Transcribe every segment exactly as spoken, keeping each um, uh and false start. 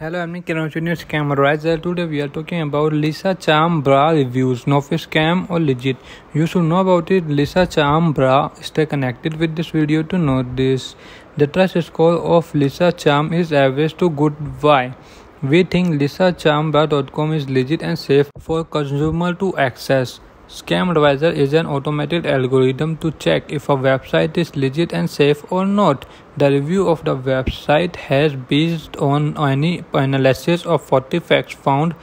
Hello, I'm Kiranjunius Camarazza. Today we are talking about Lisa Charm Bra reviews. No scam or legit. You should know about it. Lisa Charm Bra. Stay connected with this video to know this. The trust score of Lisa Charm is average to good. Why? We think Lisa Charm Bra dot com is legit and safe for consumer to access. Scamadviser is an automated algorithm to check if a website is legit and safe or not. The review of the website has based on any analysis of forty facts found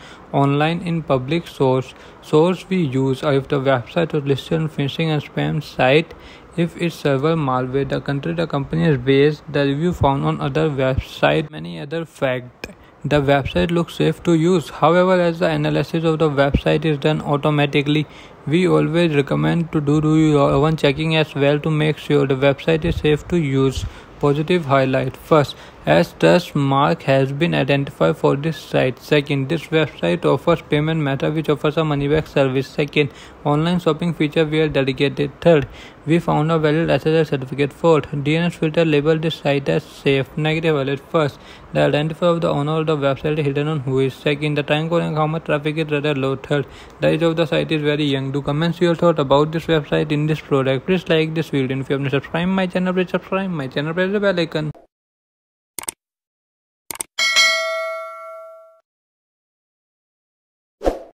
online in public source. Source we use are if the website was listed on phishing and spam site, if its server malware, the country the company is based, the review found on other website, many other facts. The website looks safe to use. However, as the analysis of the website is done automatically, we always recommend to do your own checking as well to make sure the website is safe to use. Positive highlight: first, as trust mark has been identified for this site. Second, this website offers payment method which offers a money back service. Second, online shopping feature we are dedicated. Third, we found a valid S S L certificate. Fourth, D N S filter labeled this site as safe. Negative highlight: first, the identifier of the owner of the website is hidden on who is. Second, the time code and how much traffic is rather low. Third, the age of the site is very young. Do comment your thought about this website in this product. Please like this video. If you haven't subscribed my channel, please subscribe my channel. Press the bell icon.